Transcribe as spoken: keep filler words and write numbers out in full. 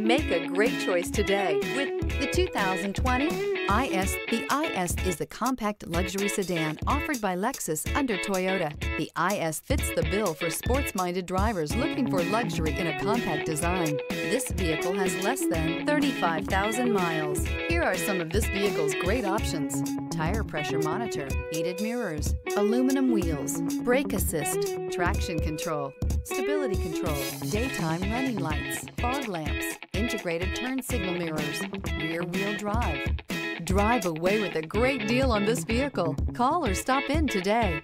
Make a great choice today with the two thousand twenty I S. The I S is the compact luxury sedan offered by Lexus under Toyota. The I S fits the bill for sports-minded drivers looking for luxury in a compact design. This vehicle has less than thirty-five thousand miles. Here are some of this vehicle's great options: tire pressure monitor, heated mirrors, aluminum wheels, brake assist, traction control, stability control, daytime running lights, fog lamps, integrated turn signal mirrors, rear-wheel drive. Drive away with a great deal on this vehicle. Call or stop in today.